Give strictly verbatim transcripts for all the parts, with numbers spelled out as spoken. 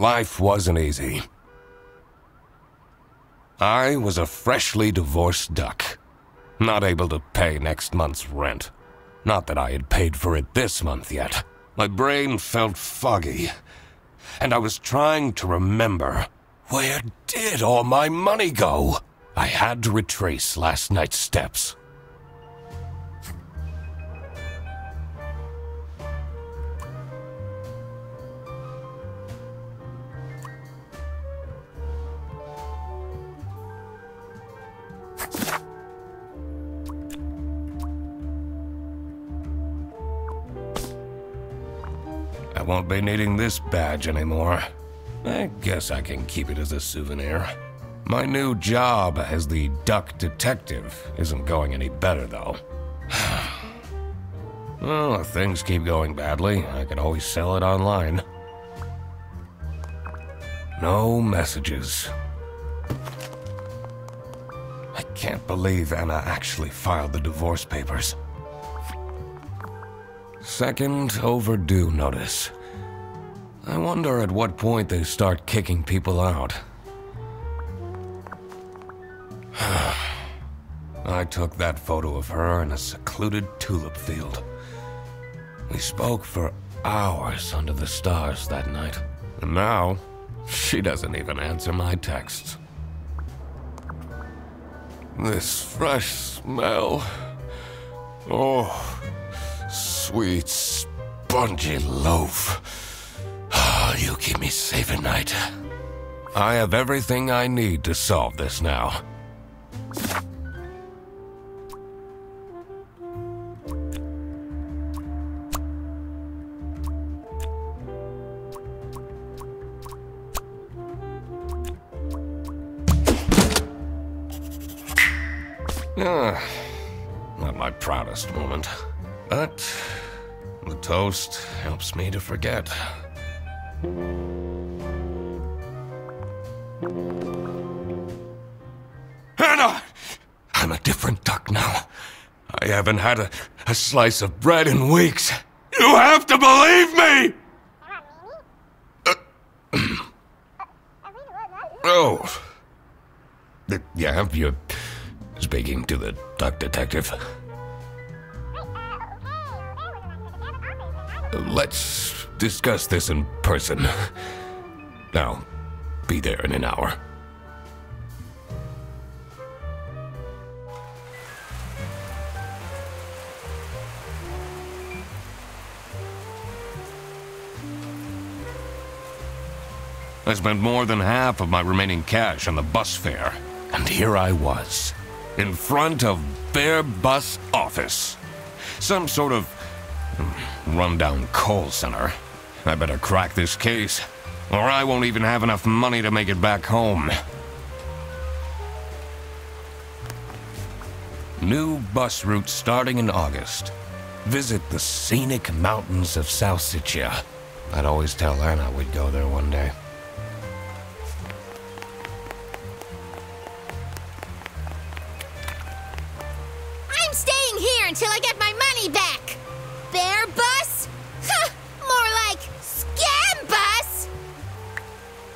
Life wasn't easy. I was a freshly divorced duck, not able to pay next month's rent. Not that I had paid for it this month yet. My brain felt foggy, and I was trying to remember, where did all my money go? I had to retrace last night's steps. I won't be needing this badge anymore. I guess I can keep it as a souvenir. My new job as the duck detective isn't going any better, though. Well, if things keep going badly, I can always sell it online. No messages. I can't believe Anna actually filed the divorce papers. Second overdue notice. I wonder at what point they start kicking people out. I took that photo of her in a secluded tulip field. We spoke for hours under the stars that night. And now, she doesn't even answer my texts. This fresh smell. Oh, sweet, spongy loaf. You keep me safe at night. I have everything I need to solve this now. Ah, not my proudest moment, but the toast helps me to forget. Anna! I'm a different duck now. I haven't had a, a slice of bread in weeks. You have to believe me! Oh. Yeah, you're speaking to the duck detective. Let's discuss this in person. I'll be there in an hour. I spent more than half of my remaining cash on the bus fare, and here I was, in front of Bear Bus office. Some sort of rundown call center. I better crack this case, or I won't even have enough money to make it back home. New bus route starting in August. Visit the scenic mountains of South Sicilia. I'd always tell Anna we'd go there one day. I'm staying here until I get my money back! Bear Bus? Huh! More like Scam Bus!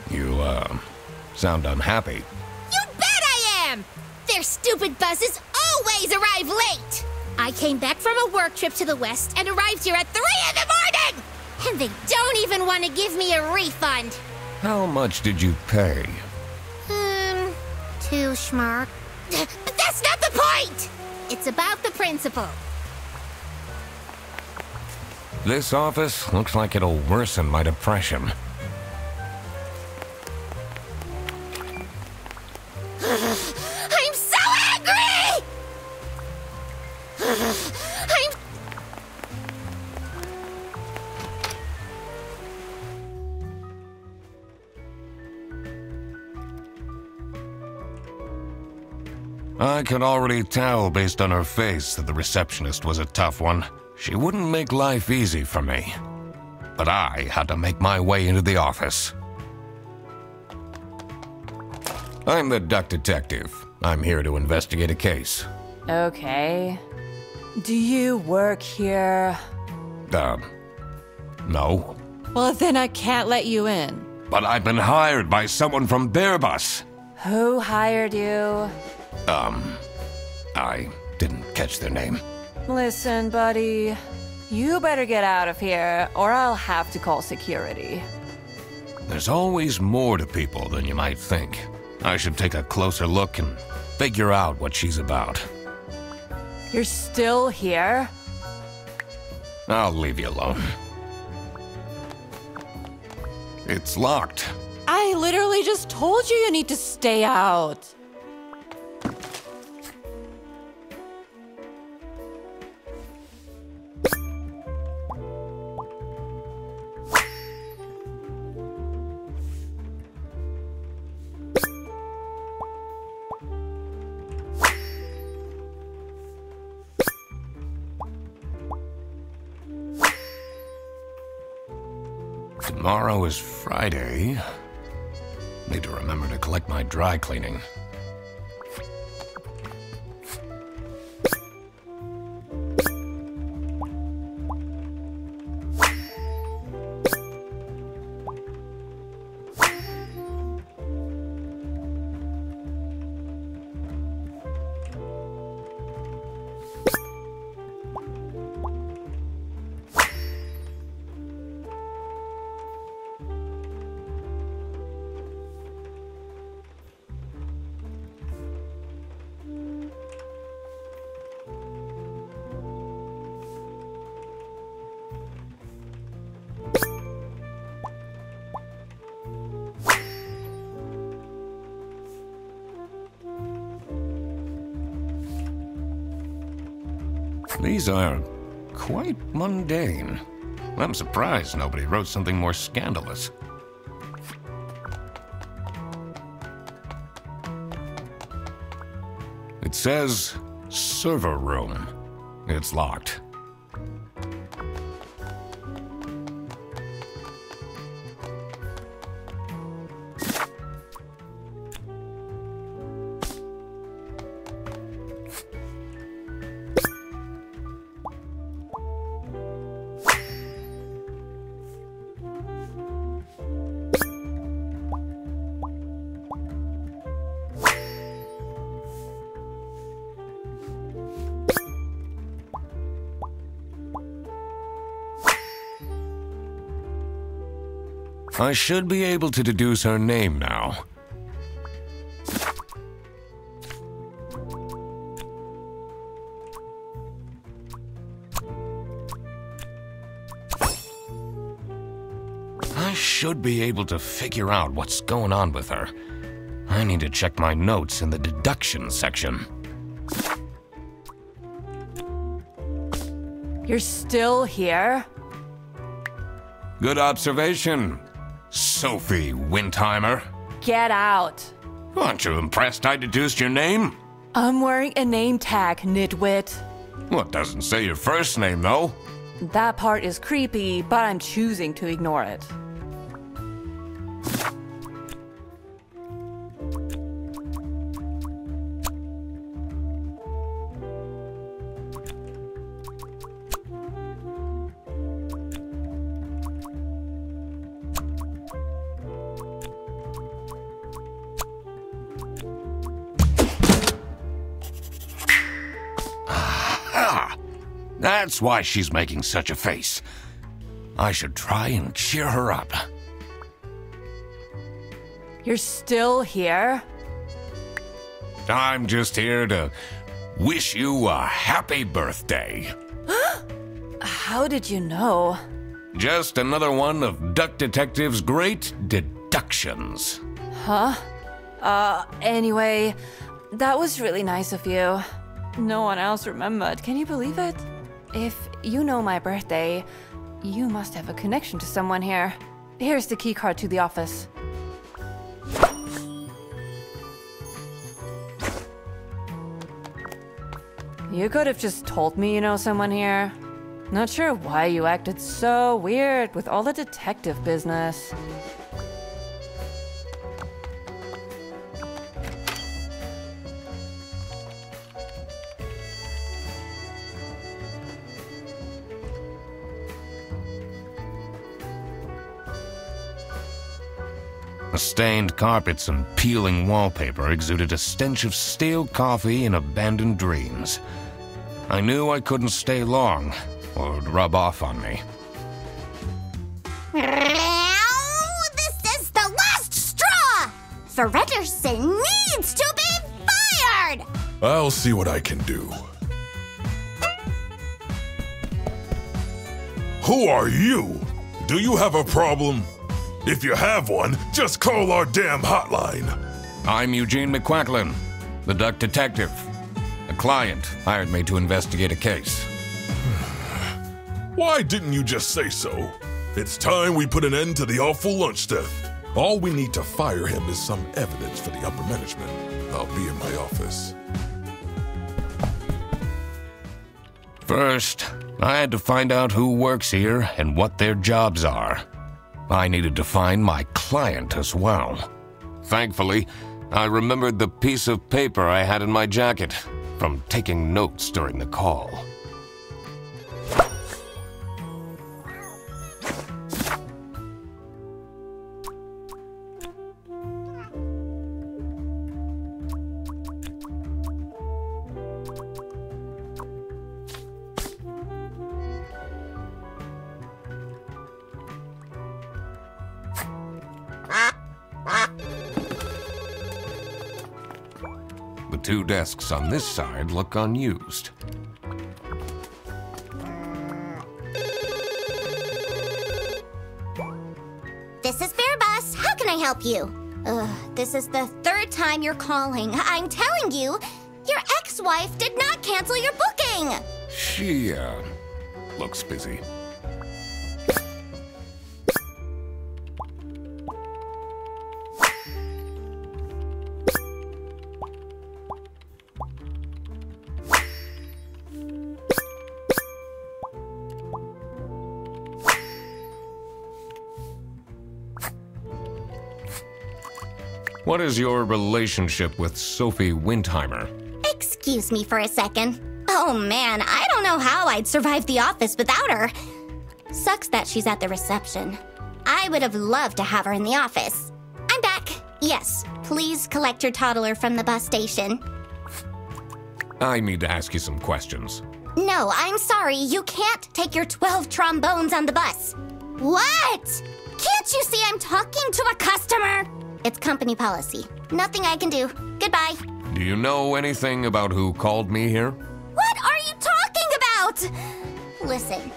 You, uh, sound unhappy. You bet I am! Their stupid buses always arrive late! I came back from a work trip to the West and arrived here at three in the morning! And they don't even want to give me a refund! How much did you pay? Um, two schmark. But that's not the point! It's about the principle. This office looks like it'll worsen my depression. I'm so angry! I'm... I could already tell based on her face that the receptionist was a tough one. She wouldn't make life easy for me, but I had to make my way into the office. I'm the duck detective. I'm here to investigate a case. Okay. Do you work here? Um, no. Well, then I can't let you in. but I've been hired by someone from Bear Bus. Who hired you? Um, I didn't catch their name. Listen, buddy, you better get out of here, or I'll have to call security. There's always more to people than you might think. I should take a closer look and figure out what she's about. You're still here? I'll leave you alone. It's locked. I literally just told you you need to stay out. Tomorrow is Friday. Need to remember to collect my dry cleaning. These are quite mundane. I'm surprised nobody wrote something more scandalous. It says server room. It's locked. I should be able to deduce her name now. I should be able to figure out what's going on with her. I need to check my notes in the deduction section. You're still here? Good observation. Sophie Wintheimer. Get out. Aren't you impressed I deduced your name? I'm wearing a name tag, nitwit. Well, it doesn't say your first name, though. That part is creepy, but I'm choosing to ignore it. That's why she's making such a face. I should try and cheer her up. You're still here? I'm just here to wish you a happy birthday. How did you know? Just another one of Duck Detective's great deductions. Huh? Uh, anyway, that was really nice of you. No one else remembered. Can you believe it? If you know my birthday, you must have a connection to someone here. Here's the keycard to the office. You could have just told me you know someone here. Not sure why you acted so weird with all the detective business. The stained carpets and peeling wallpaper exuded a stench of stale coffee and abandoned dreams. I knew I couldn't stay long, or it would rub off on me. Now, this is the last straw! Frederson needs to be fired! I'll see what I can do. Who are you? Do you have a problem? If you have one, just call our damn hotline. I'm Eugene McQuacklin, the Duck Detective. A client hired me to investigate a case. Why didn't you just say so? It's time we put an end to the awful lunch theft. All we need to fire him is some evidence for the upper management. I'll be in my office. First, I had to find out who works here and what their jobs are. I needed to find my client as well. Thankfully, I remembered the piece of paper I had in my jacket from taking notes during the call. Two desks on this side look unused. This is Bear Bus. How can I help you? Ugh, this is the third time you're calling. I'm telling you, your ex-wife did not cancel your booking. She, uh, looks busy. What is your relationship with Sophie Wintheimer? Excuse me for a second. Oh man, I don't know how I'd survive the office without her. Sucks that she's at the reception. I would have loved to have her in the office. I'm back. Yes, please collect your toddler from the bus station. I need to ask you some questions. No, I'm sorry. You can't take your twelve trombones on the bus. What? Can't you see I'm talking to a customer? It's company policy. Nothing I can do. Goodbye. Do you know anything about who called me here? What are you talking about? Listen,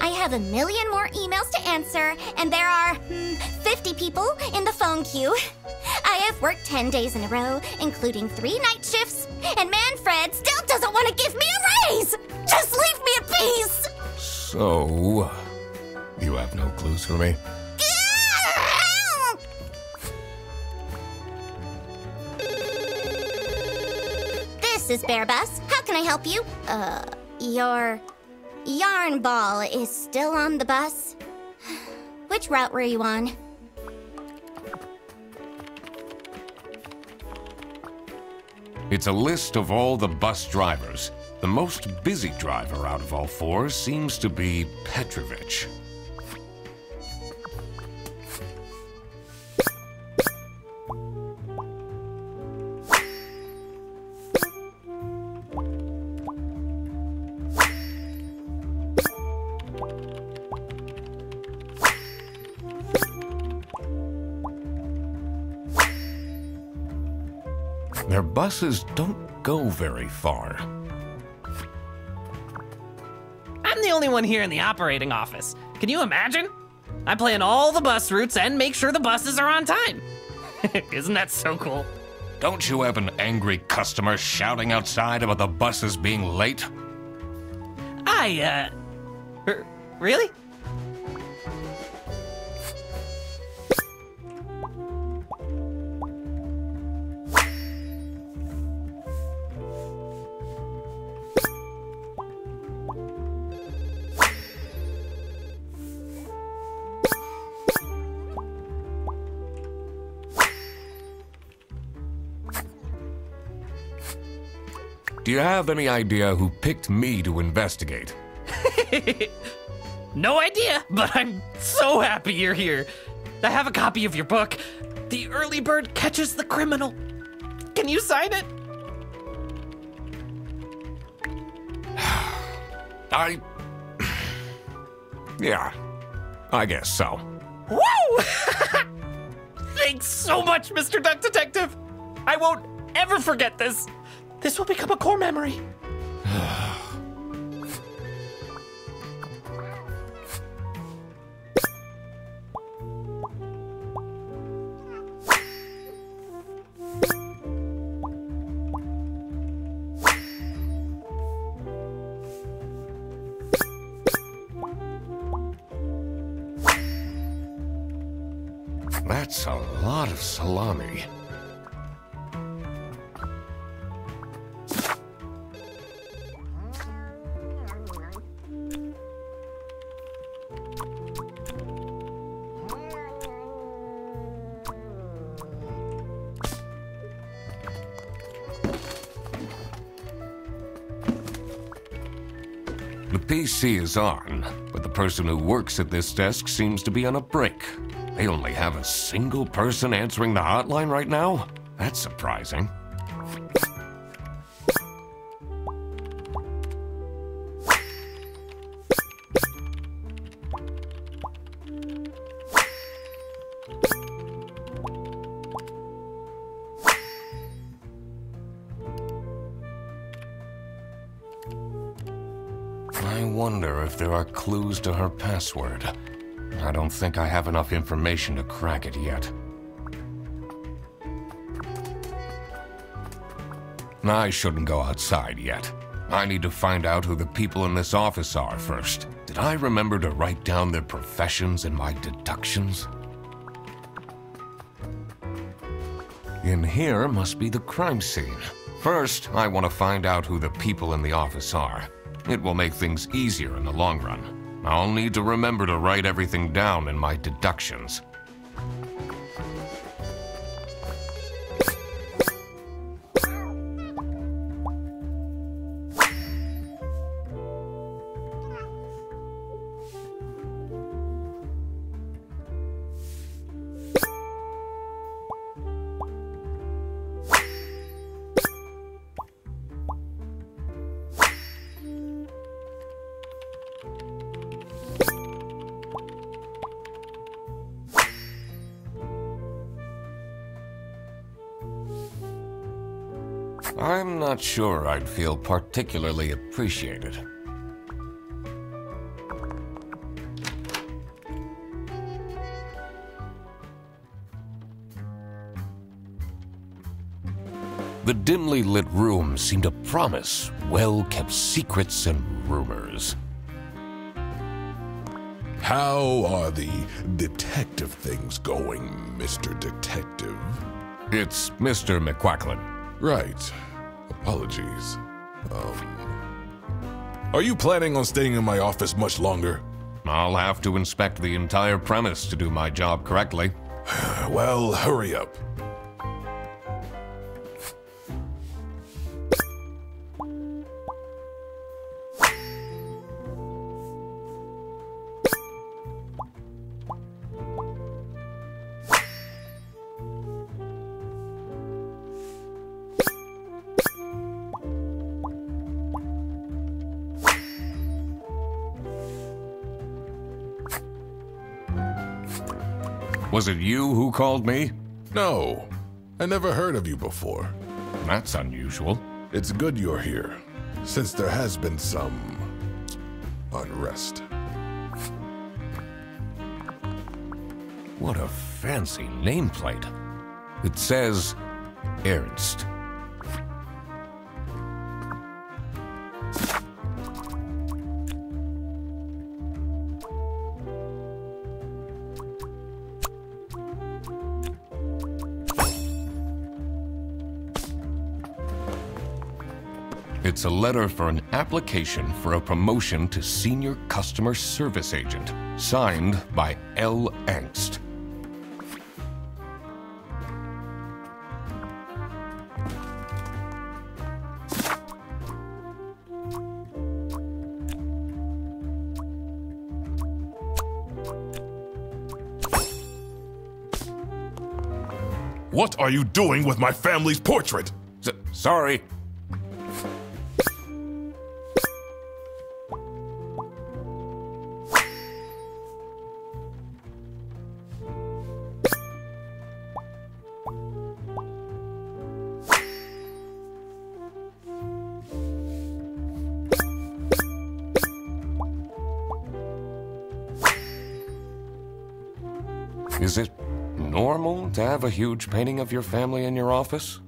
I have a million more emails to answer, and there are hmm, fifty people in the phone queue. I have worked ten days in a row, including three night shifts, and Manfred still doesn't want to give me a raise! Just leave me in peace! So, you have no clues for me? This is Bear Bus. How can I help you? Uh, your yarn ball is still on the bus? Which route were you on? It's a list of all the bus drivers. The most busy driver out of all four seems to be Petrovich. Their buses don't go very far. I'm the only one here in the operating office. Can you imagine? I plan all the bus routes and make sure the buses are on time. Isn't that so cool? Don't you have an angry customer shouting outside about the buses being late? I, uh... r- really? Do you have any idea who picked me to investigate? No idea, but I'm so happy you're here. I have a copy of your book. The Early Bird Catches the Criminal. Can you sign it? I... yeah, I guess so. Woo! Thanks so much, Mister Duck Detective. I won't ever forget this. This will become a core memory. That's a lot of salami. The P C is on, but the person who works at this desk seems to be on a break. They only have a single person answering the hotline right now? That's surprising. I wonder if there are clues to her password. I don't think I have enough information to crack it yet. I shouldn't go outside yet. I need to find out who the people in this office are first. Did I remember to write down their professions in my deductions? In here must be the crime scene. First, I want to find out who the people in the office are. It will make things easier in the long run. I'll need to remember to write everything down in my deductions. I'm not sure I'd feel particularly appreciated. The dimly lit room seemed to promise well-kept secrets and rumors. How are the detective things going, Mister Detective? It's Mister McQuacklin. Right. Apologies. Um, are you planning on staying in my office much longer? I'll have to inspect the entire premise to do my job correctly. Well, hurry up. Was it you who called me? No, I never heard of you before. That's unusual. It's good you're here, since there has been some unrest. What a fancy nameplate. It says Ernst. It's a letter for an application for a promotion to Senior Customer Service Agent, signed by L. Angst. What are you doing with my family's portrait? S- sorry. Is it normal to have a huge painting of your family in your office?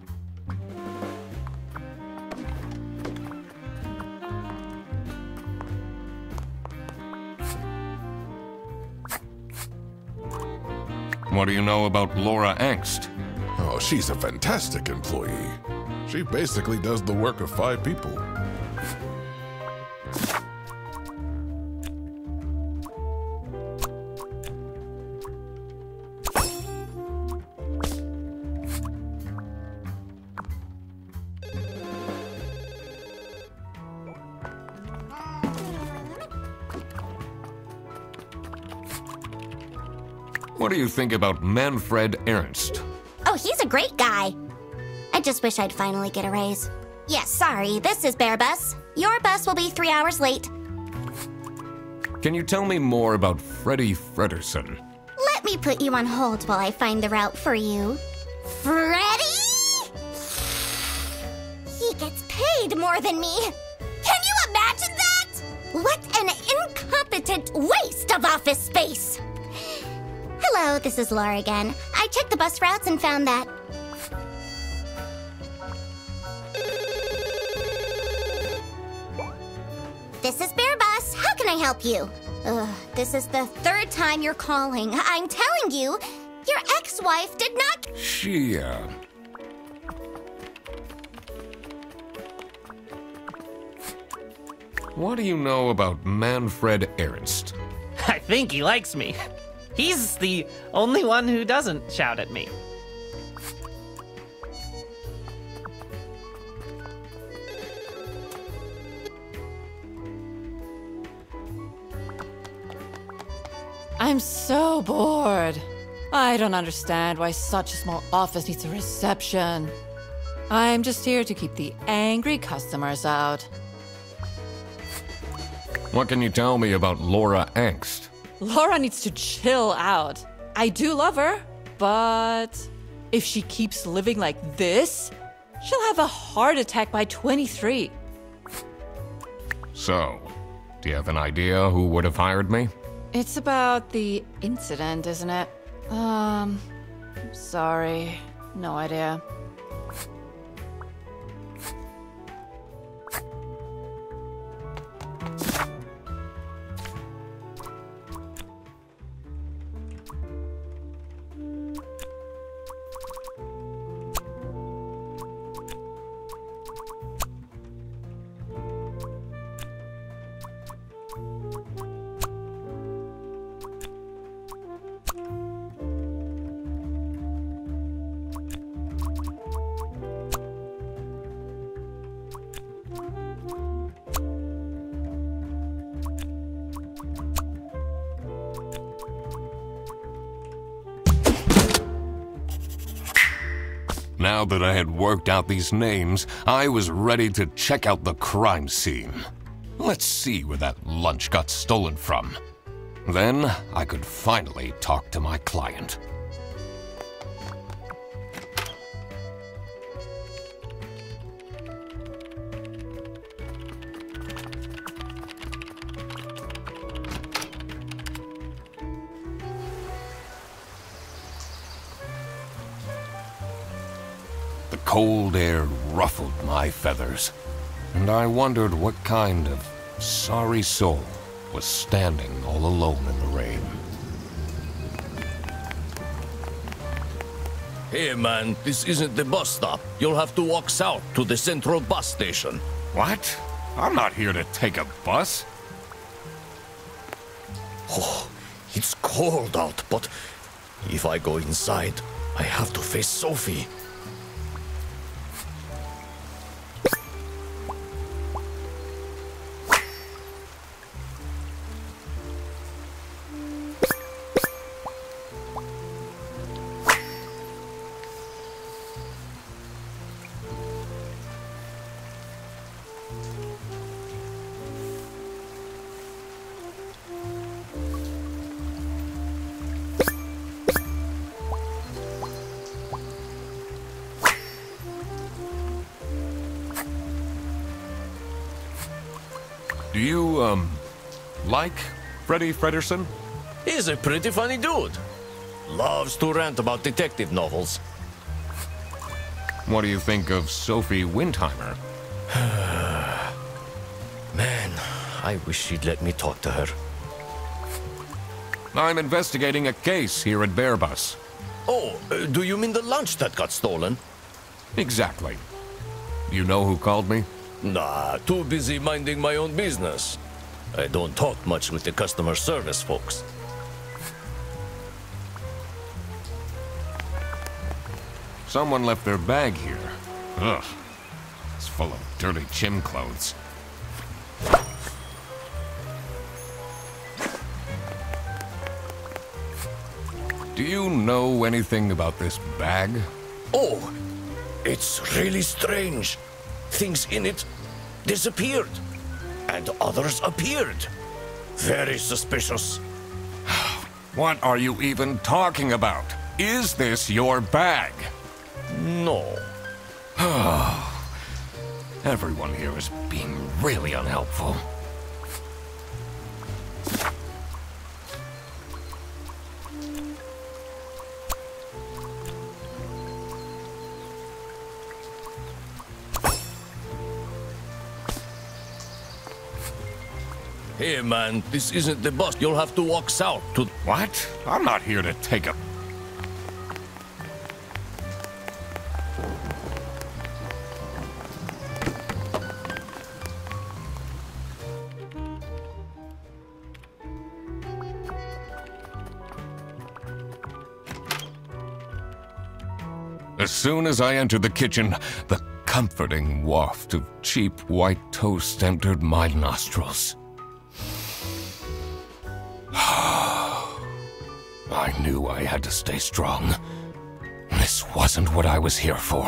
What do you know about Laura Angst? Oh, she's a fantastic employee. She basically does the work of five people. What do you think about Manfred Ernst? Oh, he's a great guy. I just wish I'd finally get a raise. Yes, yeah, sorry, this is Bear Bus. Your bus will be three hours late. Can you tell me more about Freddy Frederson? Let me put you on hold while I find the route for you. Freddy? He gets paid more than me. Can you imagine that? What an incompetent waste of office space. Hello, this is Laura again. I checked the bus routes and found that. This is Bear Bus. How can I help you? Ugh, this is the third time you're calling. I'm telling you, your ex-wife did not... She, uh... What do you know about Manfred Ernst? I think he likes me. He's the only one who doesn't shout at me. I'm so bored. I don't understand why such a small office needs a reception. I'm just here to keep the angry customers out. What can you tell me about Laura Angst? Laura needs to chill out. I do love her, but if she keeps living like this, she'll have a heart attack by twenty-three. So, do you have an idea who would have hired me? It's about the incident, isn't it? Um, I'm sorry, no idea. Now that I had worked out these names, I was ready to check out the crime scene. Let's see where that lunch got stolen from. Then I could finally talk to my client. Cold air ruffled my feathers, and I wondered what kind of sorry soul was standing all alone in the rain. Hey man, this isn't the bus stop. You'll have to walk south to the central bus station. What? I'm not here to take a bus. Oh, it's cold out, but if I go inside, I have to face Sophie. you, um, like Freddy Frederson? He's a pretty funny dude. Loves to rant about detective novels. What do you think of Sophie Wintheimer? Man, I wish she'd let me talk to her. I'm investigating a case here at Bear Bus. Oh, uh, do you mean the lunch that got stolen? Exactly. You know who called me? Nah, too busy minding my own business. I don't talk much with the customer service folks. Someone left their bag here. Ugh. It's full of dirty gym clothes. Do you know anything about this bag? Oh, it's really strange. Things in it disappeared, and others appeared. Very suspicious. What are you even talking about? Is this your bag? No. Everyone here is being really unhelpful. Hey man, this isn't the bus. You'll have to walk south to... What? I'm not here to take a... As soon as I entered the kitchen, the comforting waft of cheap white toast entered my nostrils. I knew I had to stay strong. This wasn't what I was here for.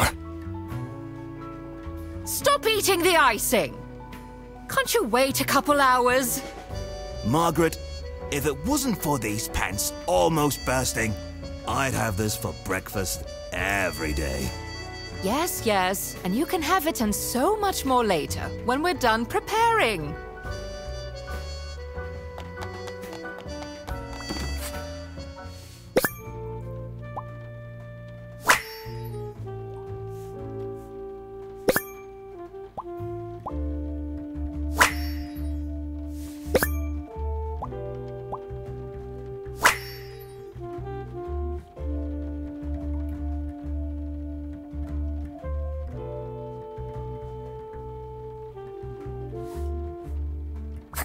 Stop eating the icing! Can't you wait a couple hours? Margaret, if it wasn't for these pants almost bursting, I'd have this for breakfast every day. Yes, yes, and you can have it and so much more later, when we're done preparing.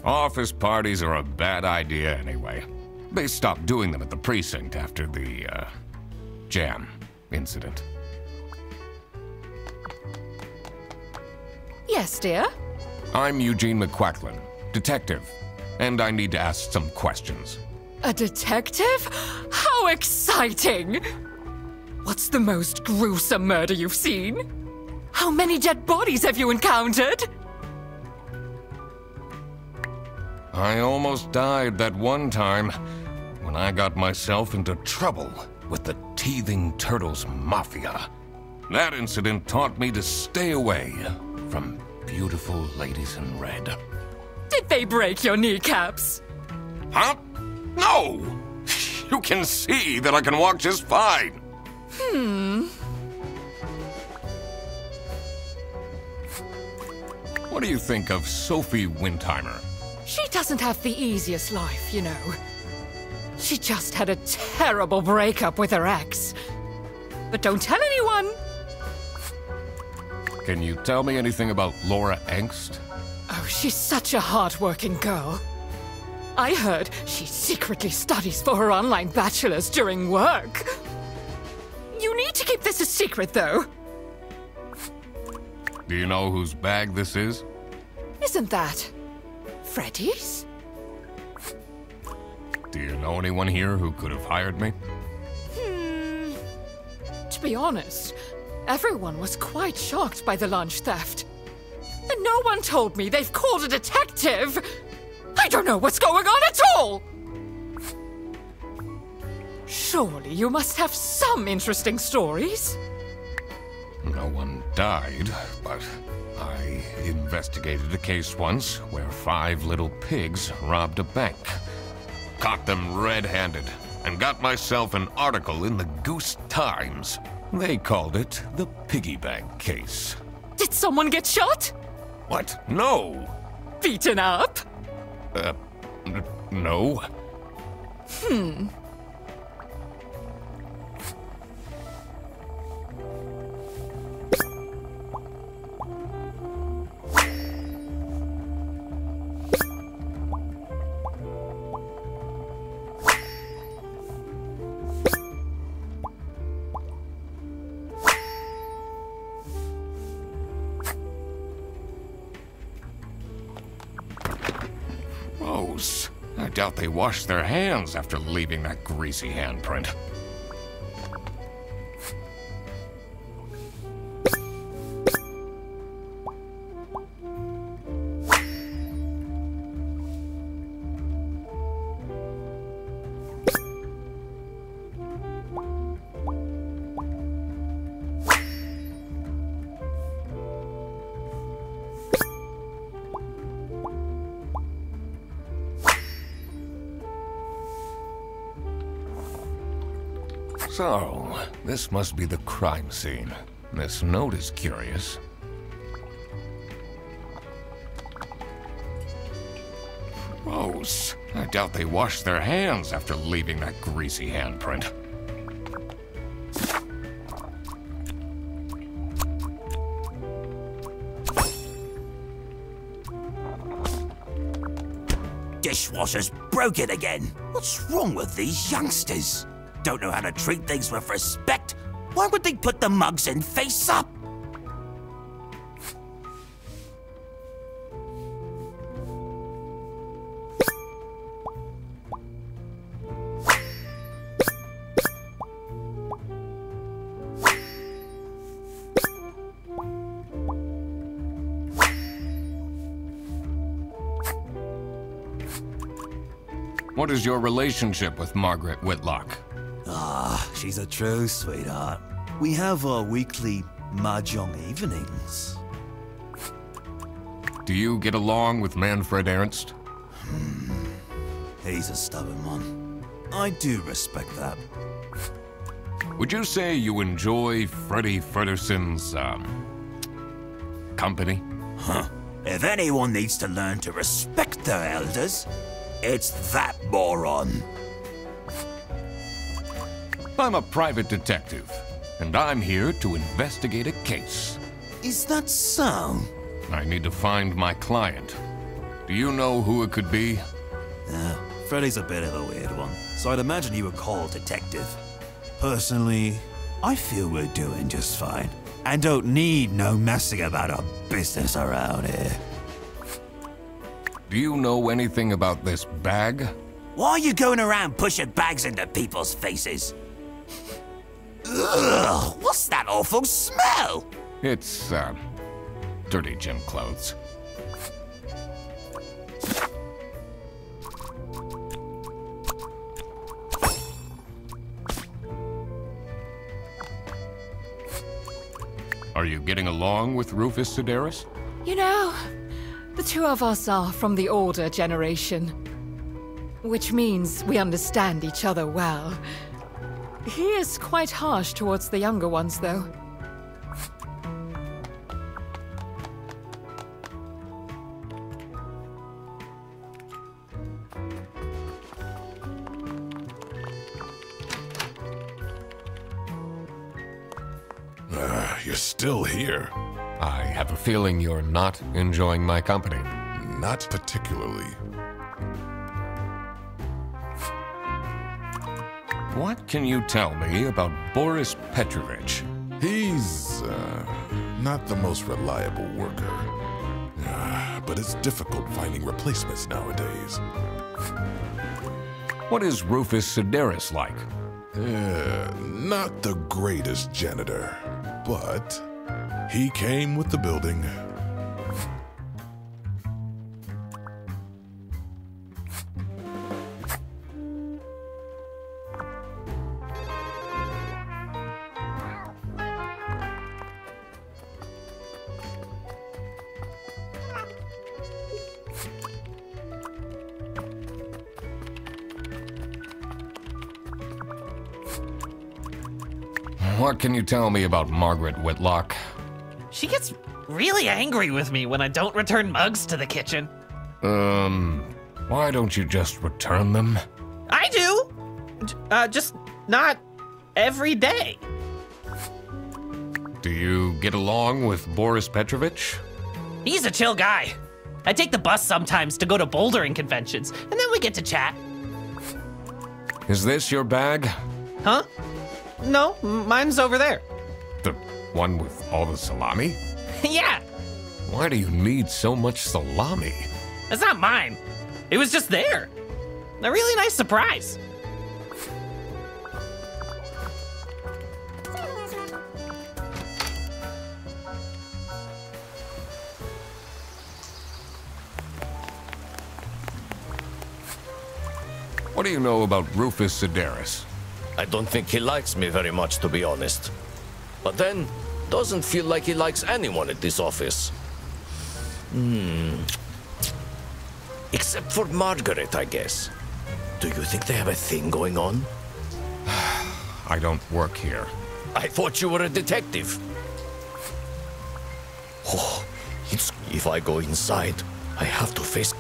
Office parties are a bad idea anyway. They stopped doing them at the precinct after the, uh, jam incident. Yes, dear? I'm Eugene McQuacklin, detective, and I need to ask some questions. A detective? How exciting! What's the most gruesome murder you've seen? How many dead bodies have you encountered? I almost died that one time when I got myself into trouble with the Teething Turtles Mafia. That incident taught me to stay away from beautiful ladies in red. Did they break your kneecaps? Huh? No! You can see that I can walk just fine. Hmm. What do you think of Sophie Wintheimer? She doesn't have the easiest life, you know. She just had a terrible breakup with her ex. But don't tell anyone! Can you tell me anything about Laura Angst? Oh, she's such a hard-working girl. I heard she secretly studies for her online bachelor's during work. You need to keep this a secret, though. Do you know whose bag this is? Isn't that... Freddy's? Do you know anyone here who could have hired me? Hmm. To be honest, everyone was quite shocked by the lunch theft. And no one told me they've called a detective! I don't know what's going on at all! Surely you must have some interesting stories. No one died, but I investigated a case once where five little pigs robbed a bank. Caught them red-handed and got myself an article in the Goose Times. They called it the Piggy Bank Case. Did someone get shot? What? No! Beaten up? Uh, n- no. Hmm. They washed their hands after leaving that greasy handprint. So, this must be the crime scene. This note is curious. Gross. I doubt they washed their hands after leaving that greasy handprint. Dishwasher's broken again. What's wrong with these youngsters? Don't know how to treat things with respect. Why would they put the mugs in face up? What is your relationship with Margaret Whitlock? Ah, she's a true sweetheart. We have our weekly mahjong evenings. Do you get along with Manfred Ernst? Hmm. He's a stubborn one. I do respect that. Would you say you enjoy Freddy Frederson's, um, company? Huh. If anyone needs to learn to respect their elders, it's that moron. I'm a private detective, and I'm here to investigate a case. Is that so? I need to find my client. Do you know who it could be? Uh, Freddy's a bit of a weird one, so I'd imagine you would call detective. Personally, I feel we're doing just fine, and don't need no messing about our business around here. Do you know anything about this bag? Why are you going around pushing bags into people's faces? Ugh, what's that awful smell? It's, uh, dirty gym clothes. Are you getting along with Rufus Sedaris? You know, the two of us are from the older generation, which means we understand each other well. He is quite harsh towards the younger ones, though. Uh, you're still here. I have a feeling you're not enjoying my company. Not particularly. What can you tell me about Boris Petrovich? He's, uh, not the most reliable worker. Uh, but it's difficult finding replacements nowadays. What is Rufus Sedaris like? Uh, not the greatest janitor, but he came with the building. What can you tell me about Margaret Whitlock? She gets really angry with me when I don't return mugs to the kitchen. Um, why don't you just return them? I do! Uh, just not every day. Do you get along with Boris Petrovich? He's a chill guy. I take the bus sometimes to go to bouldering conventions, and then we get to chat. Is this your bag? Huh? No, mine's over there. The one with all the salami? Yeah. Why do you need so much salami? It's not mine. It was just there. A really nice surprise. What do you know about Rufus Sedaris? I don't think he likes me very much, to be honest. But then, doesn't feel like he likes anyone at this office. Hmm. Except for Margaret, I guess. Do you think they have a thing going on? I don't work here. I thought you were a detective. Oh, it's... If I go inside, I have to face...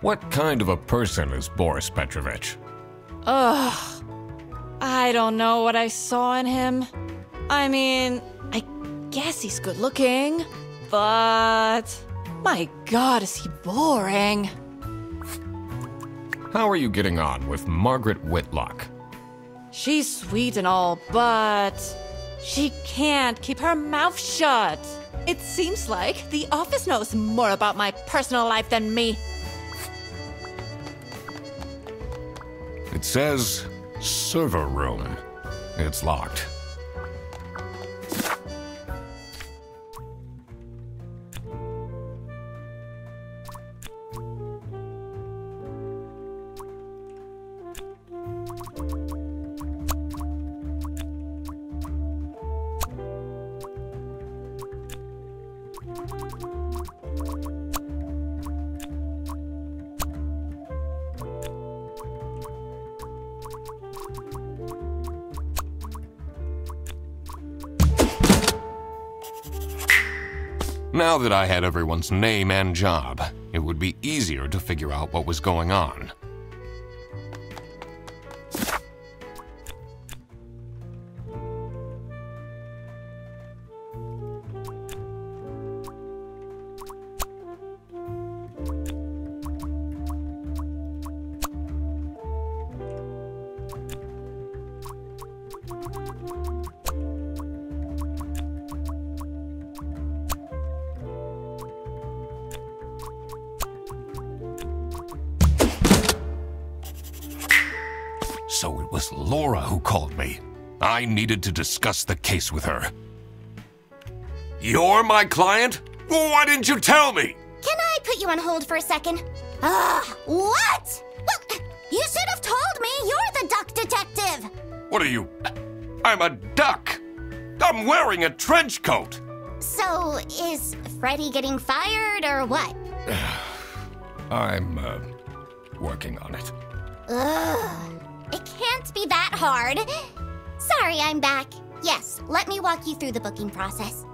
What kind of a person is Boris Petrovich? Ugh, I don't know what I saw in him. I mean, I guess he's good looking, but my God, is he boring. How are you getting on with Margaret Whitlock? She's sweet and all, but she can't keep her mouth shut. It seems like the office knows more about my personal life than me. It says server room. It's locked. Now that I had everyone's name and job, it would be easier to figure out what was going on. So it was Laura who called me. I needed to discuss the case with her. You're my client? Why didn't you tell me? Can I put you on hold for a second? Ugh, what? Well, you should have told me. You're the duck detective. What are you? I'm a duck. I'm wearing a trench coat. So is Freddy getting fired or what? I'm, uh, working on it. Ugh. It can't be that hard. Sorry, I'm back. Yes, let me walk you through the booking process.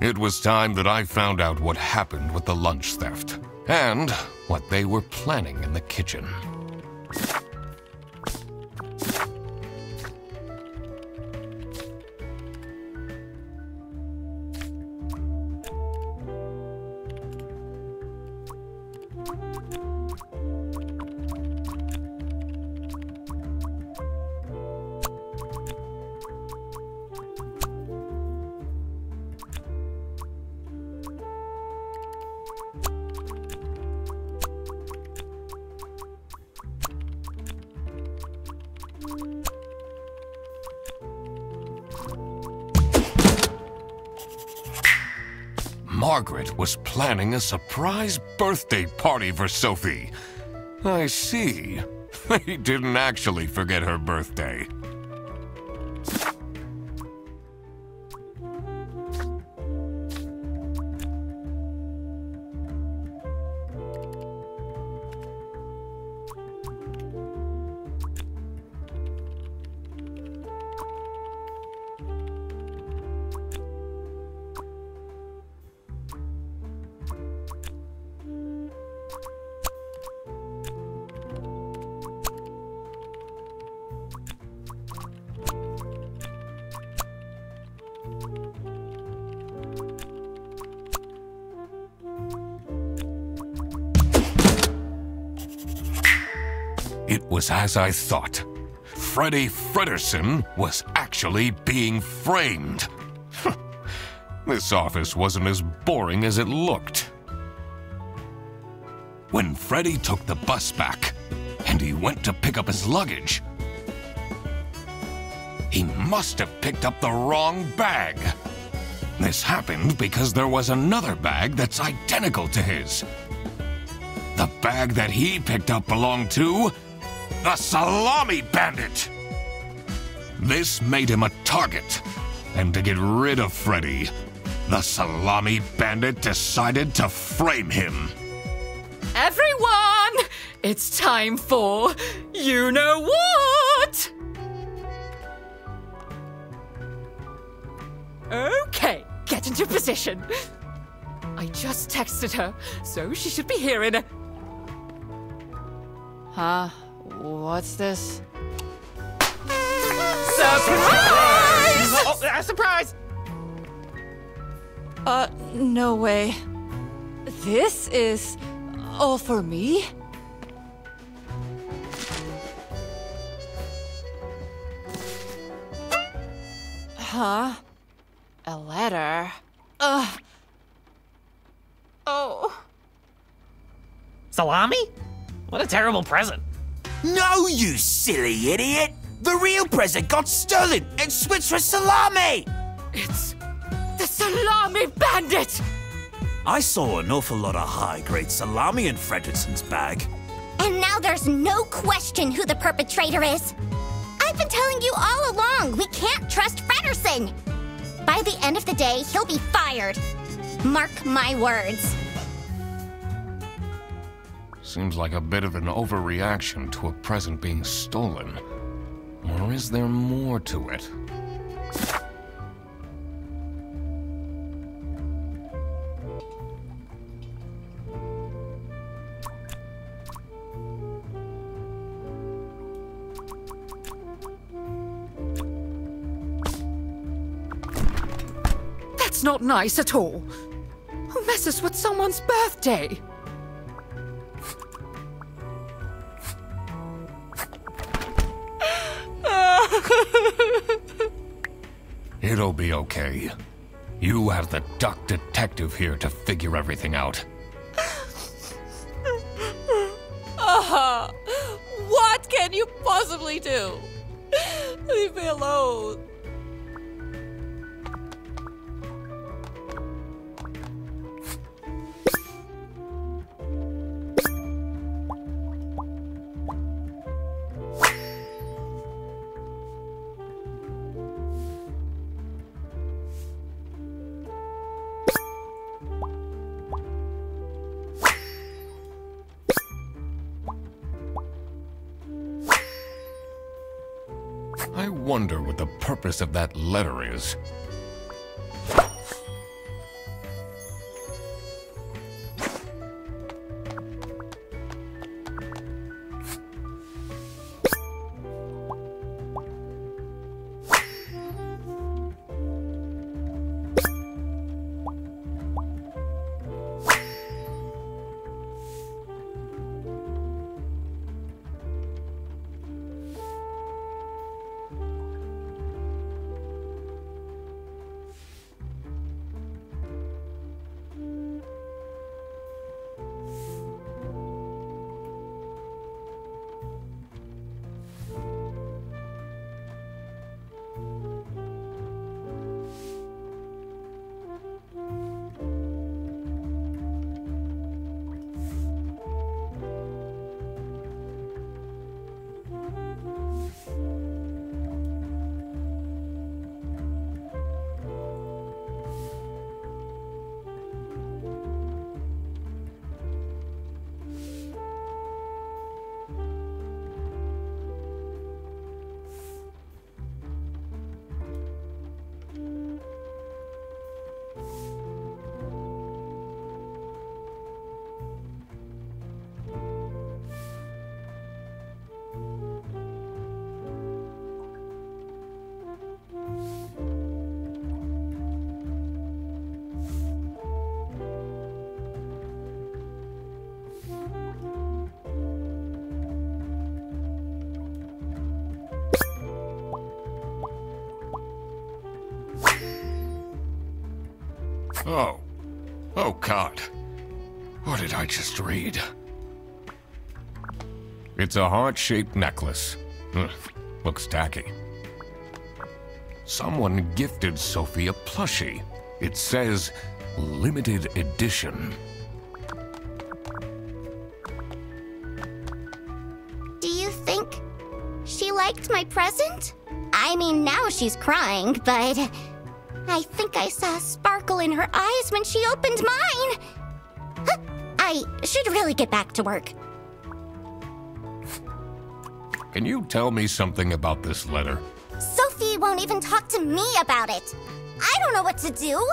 It was time that I found out what happened with the lunch theft and what they were planning in the kitchen. Margaret was planning a surprise birthday party for Sophie. I see. They didn't actually forget her birthday. As I thought, Freddy Frederson was actually being framed. This office wasn't as boring as it looked. When Freddy took the bus back and he went to pick up his luggage, he must have picked up the wrong bag. This happened because there was another bag that's identical to his. The bag that he picked up belonged to the Salami Bandit! This made him a target, and to get rid of Freddy, the Salami Bandit decided to frame him. Everyone, it's time for you know what! Okay, get into position. I just texted her, so she should be here in a... Huh? What's this? Surprise! Oh, uh, surprise! Uh, no way. This is all for me? Huh? A letter? Ugh. Oh. Salami? What a terrible present. No, you silly idiot! The real present got stolen and switched for salami! It's the Salami Bandit! I saw an awful lot of high-grade salami in Frederson's bag. And now there's no question who the perpetrator is. I've been telling you all along, we can't trust Frederson. By the end of the day, he'll be fired. Mark my words. Seems like a bit of an overreaction to a present being stolen. Or is there more to it? That's not nice at all. Who messes with someone's birthday? It'll be okay. You have the duck detective here to figure everything out. Uh-huh. What can you possibly do? Leave me alone. Purpose of that letter is. Oh. Oh, God. What did I just read? It's a heart-shaped necklace. Ugh, looks tacky. Someone gifted Sophie a plushie. It says, limited edition. Do you think she liked my present? I mean, now she's crying, but I think I saw a sparkle in her eyes when she opened mine. Huh, I should really get back to work. Can you tell me something about this letter? Sophie won't even talk to me about it. I don't know what to do.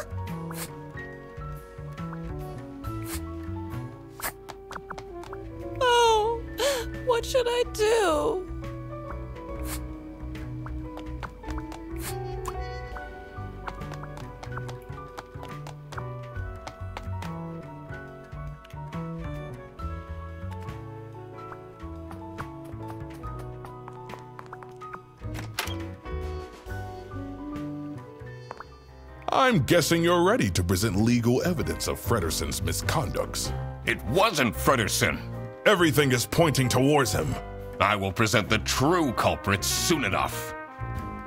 Oh, what should I do? I'm guessing you're ready to present legal evidence of Frederson's misconducts. It wasn't Frederson. Everything is pointing towards him. I will present the true culprit soon enough.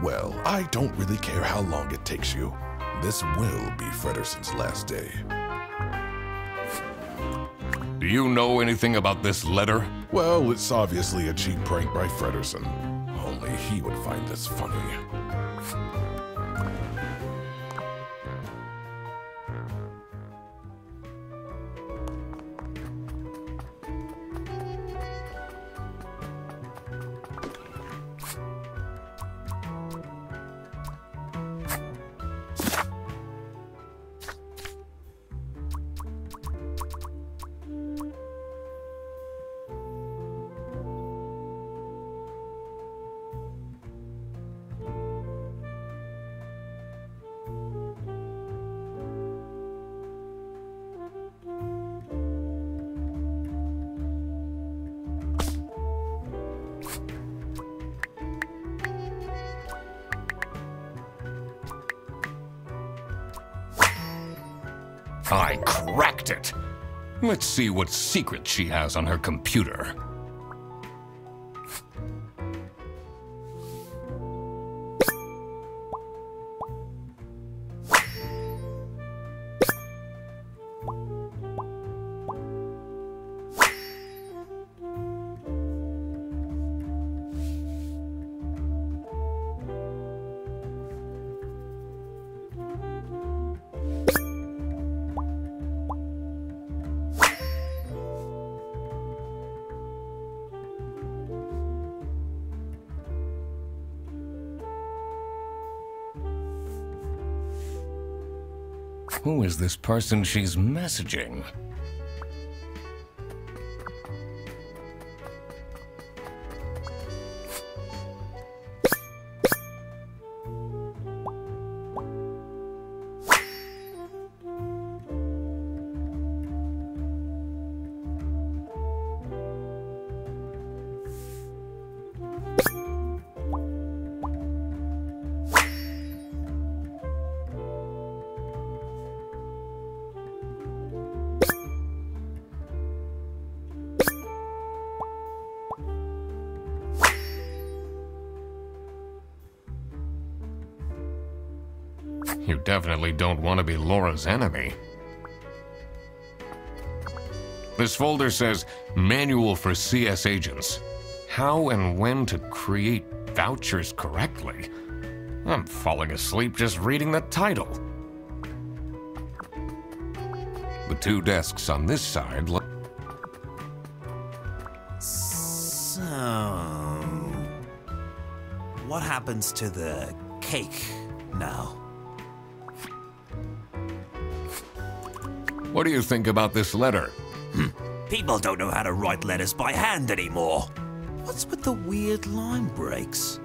Well, I don't really care how long it takes you. This will be Frederson's last day. Do you know anything about this letter? Well, it's obviously a cheap prank by Frederson. Only he would find this funny. I cracked it. Let's see what secret she has on her computer. Who is this person she's messaging? You definitely don't want to be Laura's enemy. This folder says, Manual for C S Agents. How and when to create vouchers correctly? I'm falling asleep just reading the title. The two desks on this side look... So... What happens to the cake now? What do you think about this letter? Hmm. People don't know how to write letters by hand anymore. What's with the weird line breaks?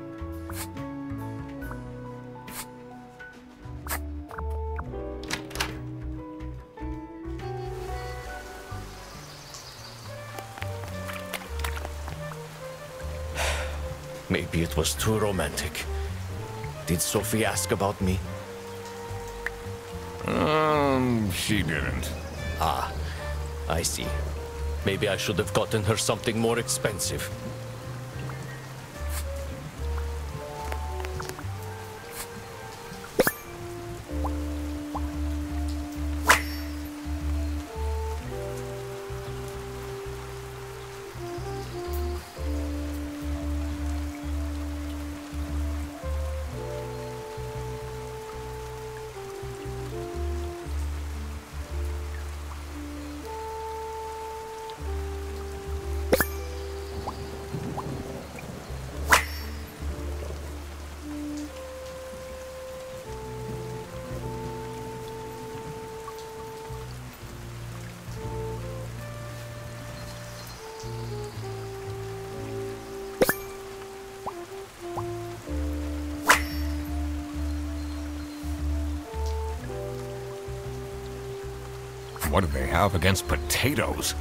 Maybe it was too romantic. Did Sophie ask about me? Um, she didn't. Ah, I see. Maybe I should have gotten her something more expensive. What do they have against potatoes?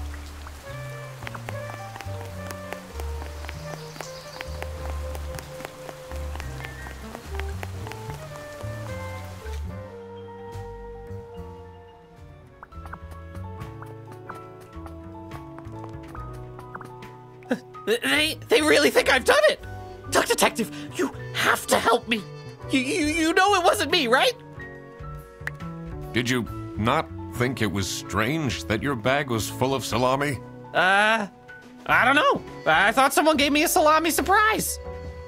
They, they really think I've done it! Duck Detective, you have to help me! You, you, you know it wasn't me, right? Did you not think it was strange that your bag was full of salami? Uh, I don't know. I thought someone gave me a salami surprise.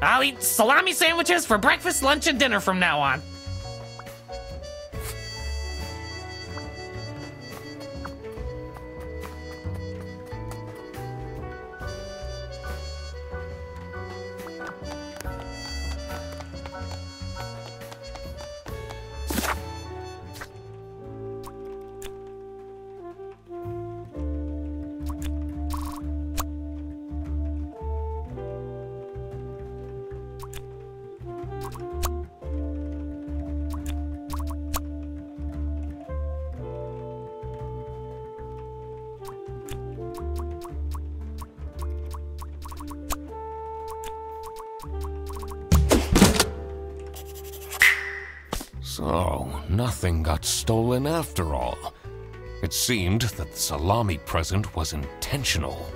I'll eat salami sandwiches for breakfast, lunch, and dinner from now on. So, nothing got stolen after all. It seemed that the salami present was intentional.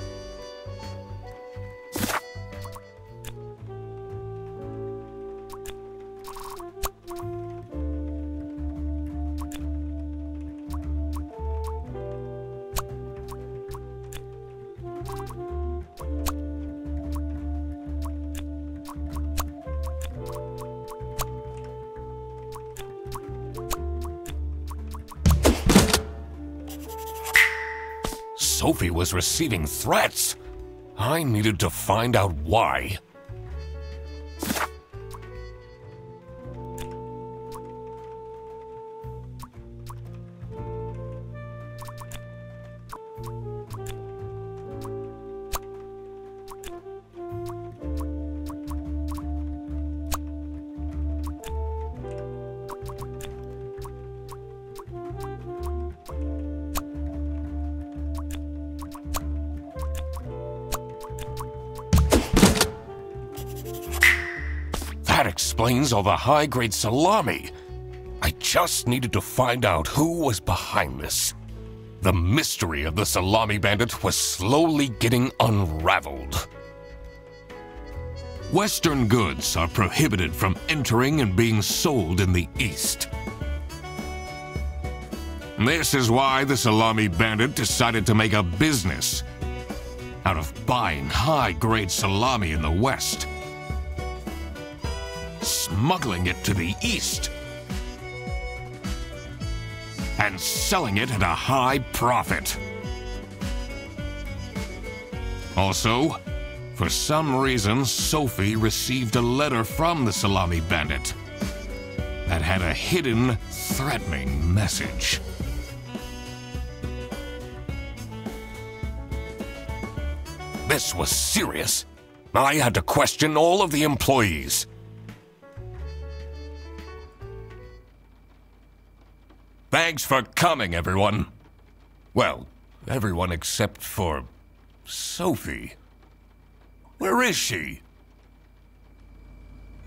Sophie was receiving threats. I needed to find out why. That explains all the high-grade salami. I just needed to find out who was behind this. The mystery of the salami bandit was slowly getting unraveled. Western goods are prohibited from entering and being sold in the East. This is why the salami bandit decided to make a business out of buying high-grade salami in the West, smuggling it to the East, and selling it at a high profit. Also, for some reason, Sophie received a letter from the salami bandit that had a hidden, threatening message. This was serious. I had to question all of the employees. Thanks for coming, everyone. Well, everyone except for Sophie. Where is she?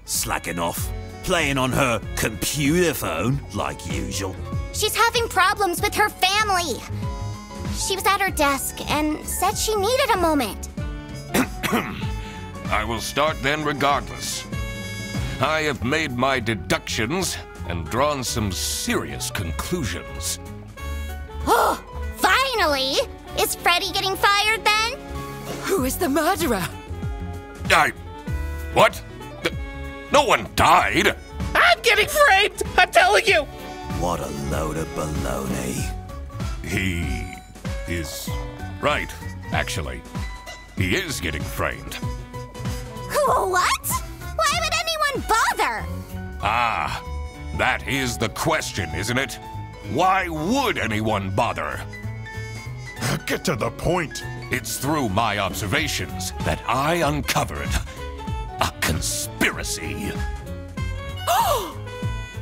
Slacking off, playing on her computer phone like usual. She's having problems with her family. She was at her desk and said she needed a moment. I will start then regardless. I have made my deductions and drawn some serious conclusions. Oh, finally! Is Freddy getting fired then? Who is the murderer? I... What? No one died! I'm getting framed! I'm telling you! What a load of baloney. He... is right, actually. He is getting framed. What? Why would anyone bother? Ah, that is the question, isn't it? Why would anyone bother? Get to the point. It's through my observations that I uncovered a conspiracy.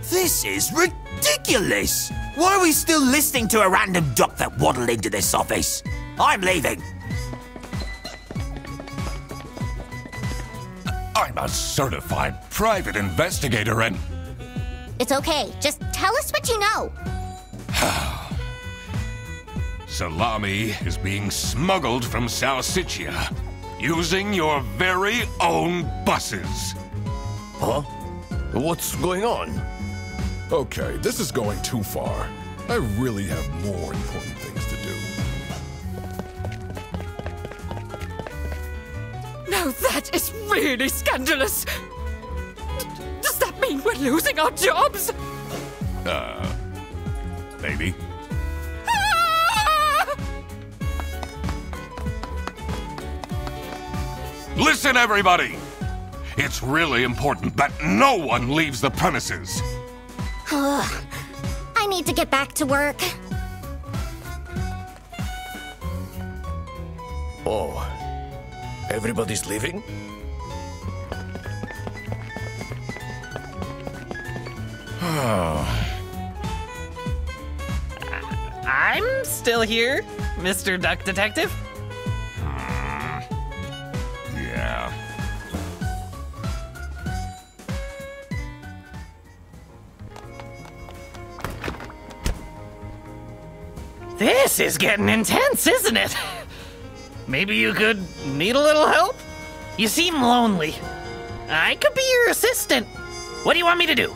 This is ridiculous! Why are we still listening to a random duck that waddled into this office? I'm leaving. I'm a certified private investigator and... It's okay. Just tell us what you know. Salami is being smuggled from Salsiccia using your very own buses. Huh? What's going on? Okay, this is going too far. I really have more important things to do. Now that is really scandalous. D- does that mean we're losing our jobs? Uh, maybe. Listen, everybody! It's really important that no one leaves the premises. Ugh. I need to get back to work. Oh, everybody's leaving? Oh. I'm still here, Mister Duck Detective. This is getting intense, isn't it? Maybe you could need a little help? You seem lonely. I could be your assistant. What do you want me to do?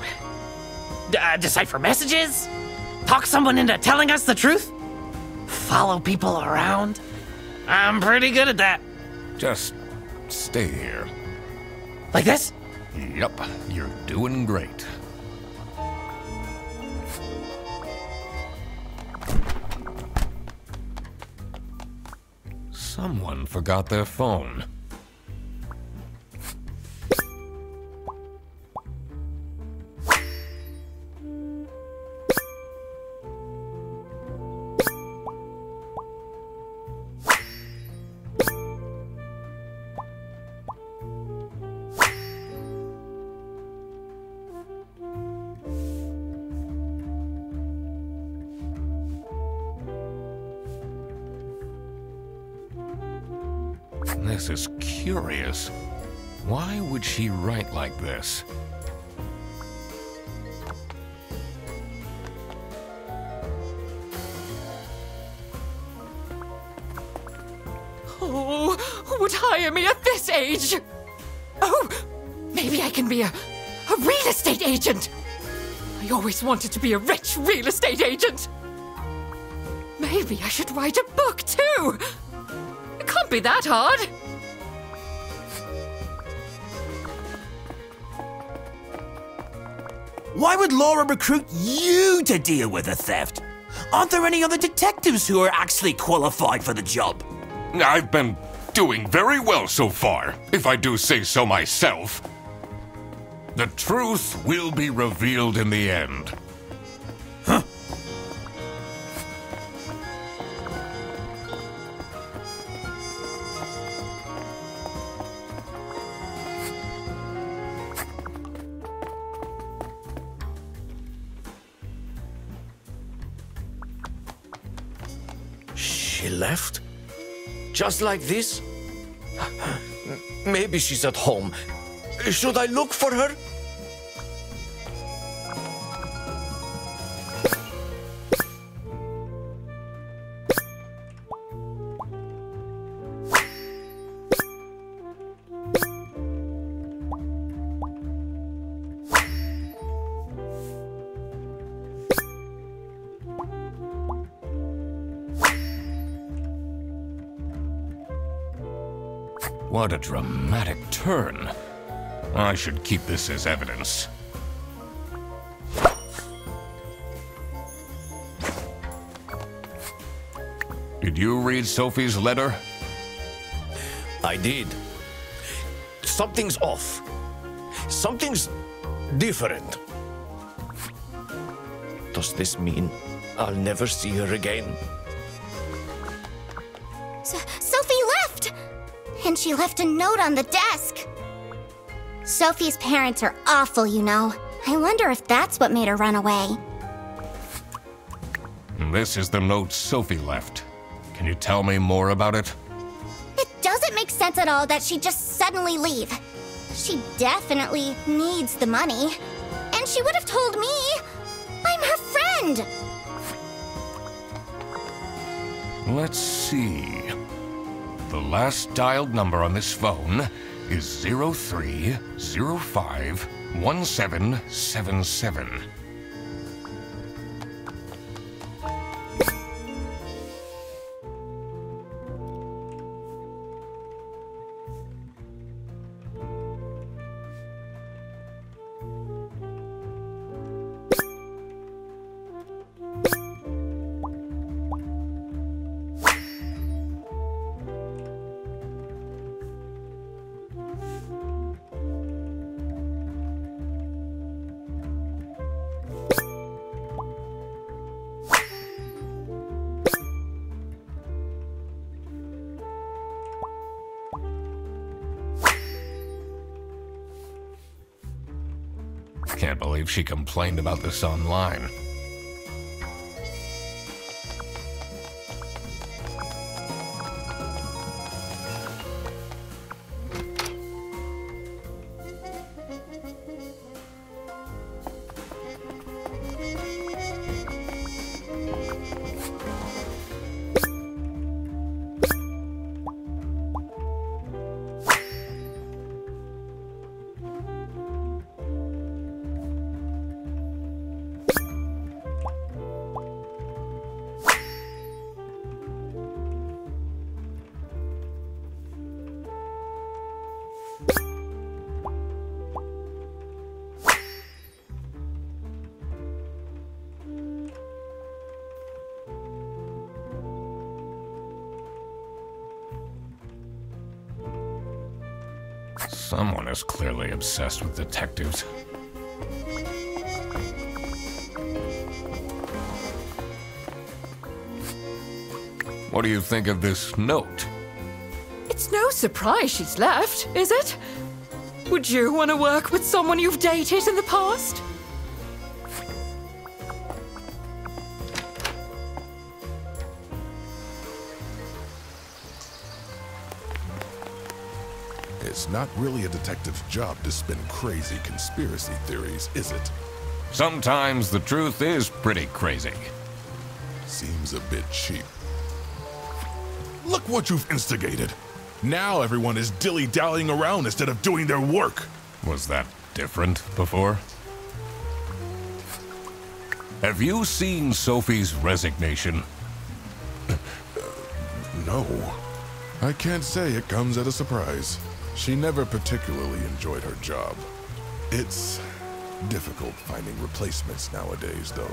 D- uh, decipher messages? Talk someone into telling us the truth? Follow people around? I'm pretty good at that. Just stay here. Like this? Yep, you're doing great. Someone forgot their phone. This is curious. Why would she write like this? Oh, who would hire me at this age? Oh, maybe I can be a, a real estate agent. I always wanted to be a rich real estate agent. Maybe I should write a book too. It can't be that hard. Why would Laura recruit you to deal with a theft? Aren't there any other detectives who are actually qualified for the job? I've been doing very well so far, if I do say so myself. The truth will be revealed in the end. Huh? Left? Just like this? Maybe she's at home. Should I look for her? What a dramatic turn. I should keep this as evidence. Did you read Sophie's letter? I did. Something's off. Something's different. Does this mean I'll never see her again? So Sophie left! And she left a note on the desk. Sophie's parents are awful, you know. I wonder if that's what made her run away. This is the note Sophie left. Can you tell me more about it? It doesn't make sense at all that she'd just suddenly leave. She definitely needs the money. And she would have told me. I'm her friend. Let's see. The last dialed number on this phone is zero three zero five one seven seven seven. Can't believe she complained about this online. Someone is clearly obsessed with detectives. What do you think of this note? It's no surprise she's left, is it? Would you want to work with someone you've dated in the past? It's not really a detective's job to spin crazy conspiracy theories, is it? Sometimes the truth is pretty crazy. Seems a bit cheap. Look what you've instigated. Now everyone is dilly-dallying around instead of doing their work. Was that different before? Have you seen Sophie's resignation? Uh, no. I can't say it comes at a surprise. She never particularly enjoyed her job. It's difficult finding replacements nowadays, though.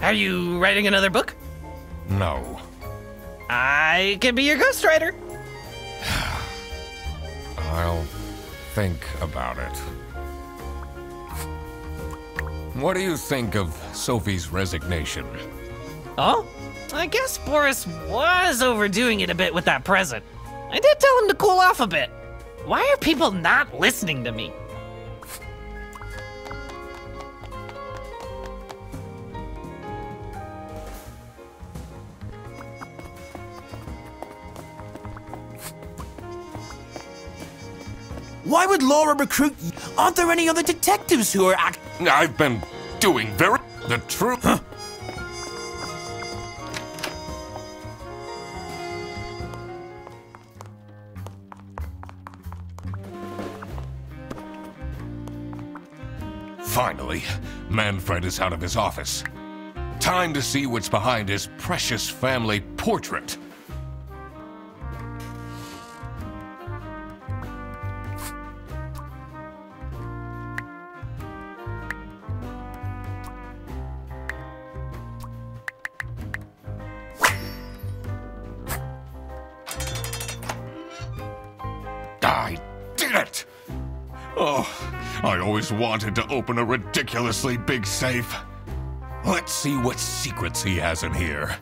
Are you writing another book? No. I could be your ghostwriter. I'll think about it. What do you think of Sophie's resignation? Oh, I guess Boris was overdoing it a bit with that present. I did tell him to cool off a bit. Why are people not listening to me? Why would Laura recruit you? Aren't there any other detectives who are act- I've been doing very- the truth. Huh? Finally, Manfred is out of his office. Time to see what's behind his precious family portrait. Wanted to open a ridiculously big safe. Let's see what secrets he has in here.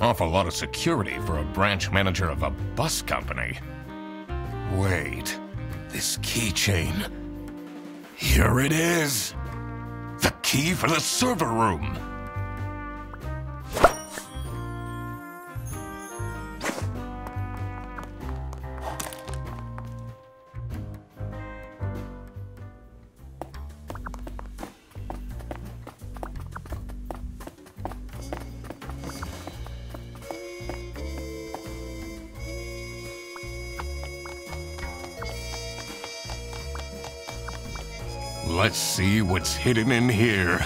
Awful lot of security for a branch manager of a bus company. Wait, this keychain. Here it is! The key for the server room! Let's see what's hidden in here.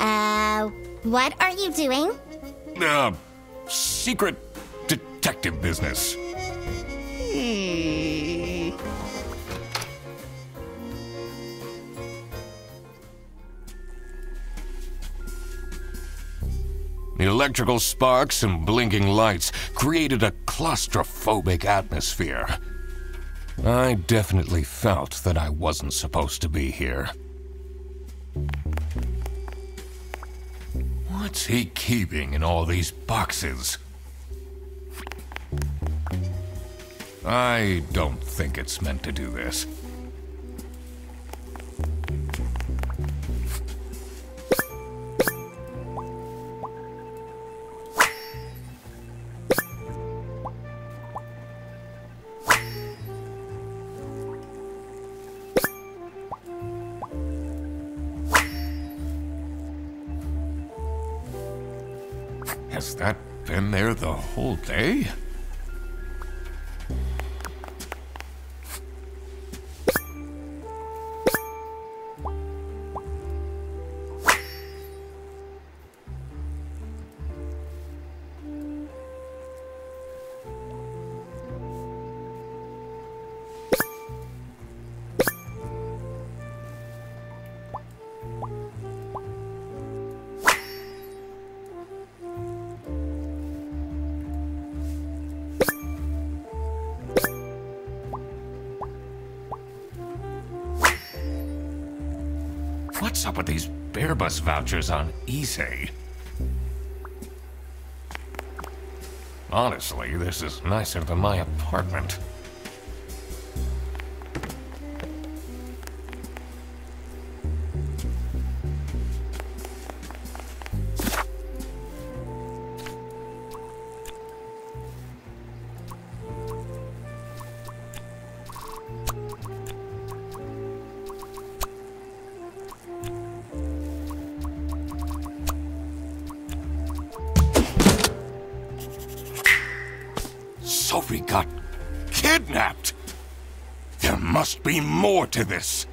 Uh, what are you doing? Uh, secret detective business. Hmm. The electrical sparks and blinking lights created a claustrophobic atmosphere. I definitely felt that I wasn't supposed to be here. What's he keeping in all these boxes? I don't think it's meant to do this. Has that been there the whole day? What's up with these Bear Bus vouchers on eBay? Honestly, this is nicer than my apartment. Sophie got kidnapped. There must be more to this.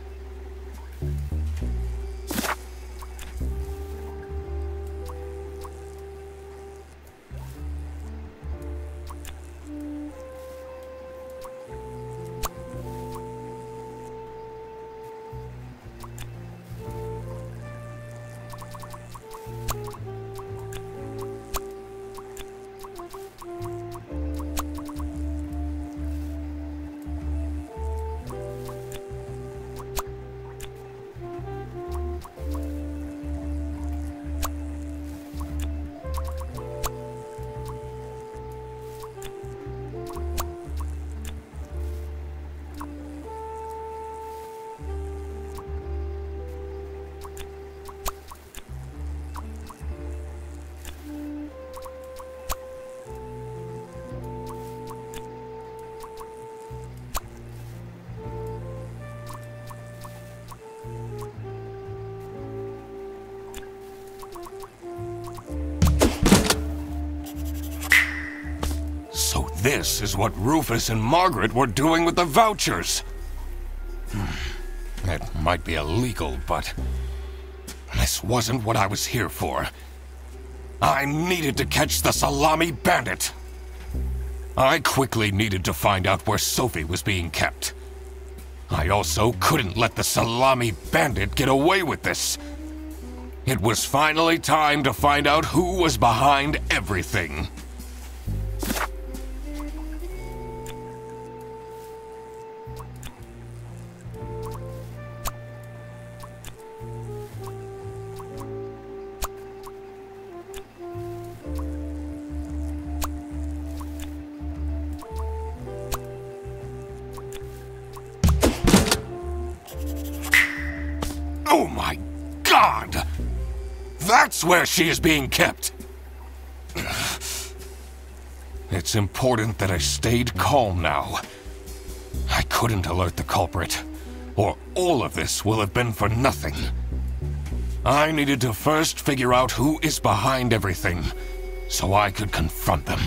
This is what Rufus and Margaret were doing with the vouchers. That might be illegal, but this wasn't what I was here for. I needed to catch the salami bandit. I quickly needed to find out where Sophie was being kept. I also couldn't let the salami bandit get away with this. It was finally time to find out who was behind everything. That's where she is being kept. It's important that I stayed calm now. I couldn't alert the culprit, or all of this will have been for nothing. I needed to first figure out who is behind everything, so I could confront them.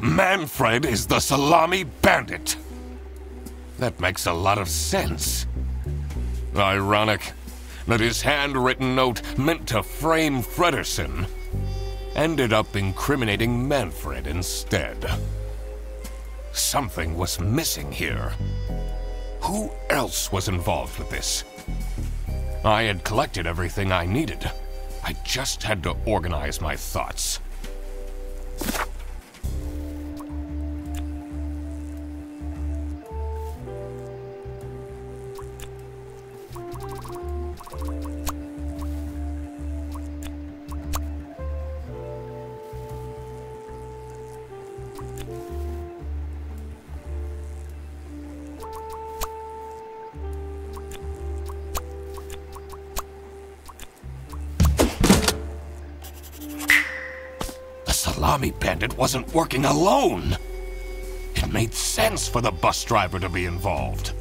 Manfred is the salami bandit. That makes a lot of sense. Ironic that his handwritten note meant to frame Frederson ended up incriminating Manfred instead. Something was missing here. Who else was involved with this? I had collected everything I needed. I just had to organize my thoughts. Bandit wasn't working alone. It made sense for the bus driver to be involved.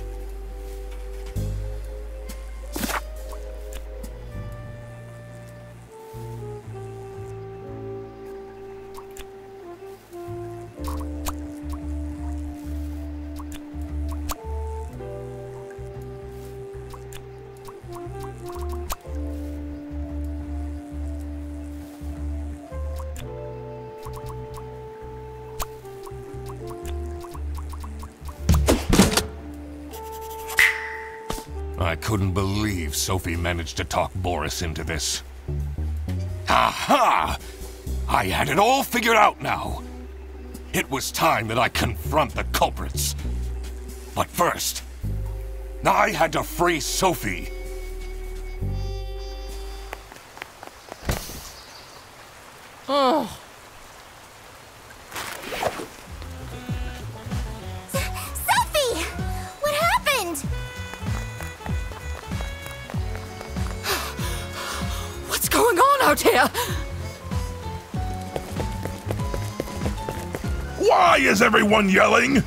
I couldn't believe Sophie managed to talk Boris into this. Aha! I had it all figured out now. It was time that I confront the culprits. But first, I had to free Sophie. Oh. Sophie! What happened? What's going on out here? Why is everyone yelling?